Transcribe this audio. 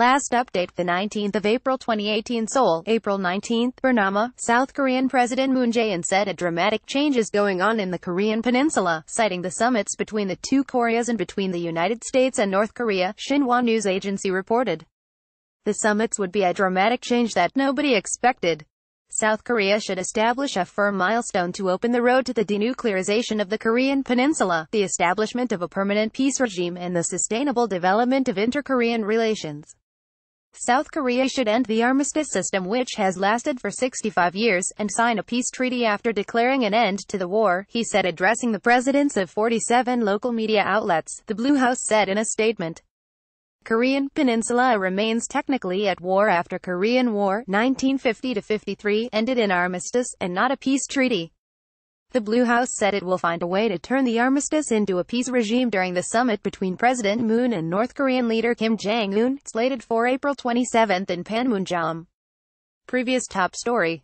Last update, the 19th of April 2018. Seoul, April 19th, Bernama, South Korean President Moon Jae-in said a dramatic change is going on in the Korean Peninsula, citing the summits between the two Koreas and between the United States and North Korea, Xinhua News Agency reported. The summits would be a dramatic change that nobody expected. South Korea should establish a firm milestone to open the road to the denuclearization of the Korean Peninsula, the establishment of a permanent peace regime, and the sustainable development of inter-Korean relations. South Korea should end the armistice system, which has lasted for 65 years, and sign a peace treaty after declaring an end to the war, he said, addressing the presidents of 47 local media outlets, the Blue House said in a statement. Korean Peninsula remains technically at war after Korean War, 1950-53, ended in armistice, and not a peace treaty. The Blue House said it will find a way to turn the armistice into a peace regime during the summit between President Moon and North Korean leader Kim Jong-un, slated for April 27 in Panmunjom. Previous top story.